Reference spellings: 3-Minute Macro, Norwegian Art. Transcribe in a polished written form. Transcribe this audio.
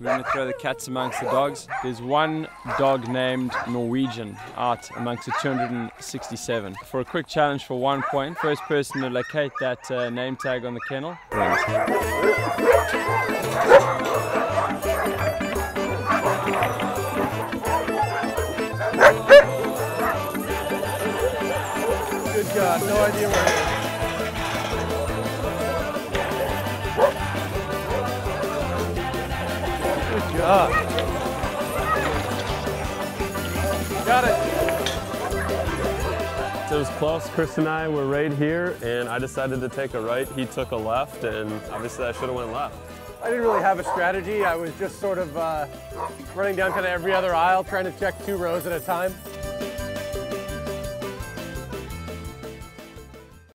We're going to throw the cats amongst the dogs. There's one dog named Norwegian Art amongst the 267. For a quick challenge for 1 point, first person to locate that name tag on the kennel. Good God, no idea where it is. Good job. Got it. So it was close. Chris and I were right here, and I decided to take a right. He took a left, and obviously I should have went left. I didn't really have a strategy. I was just sort of running down kind of every other aisle, trying to check two rows at a time.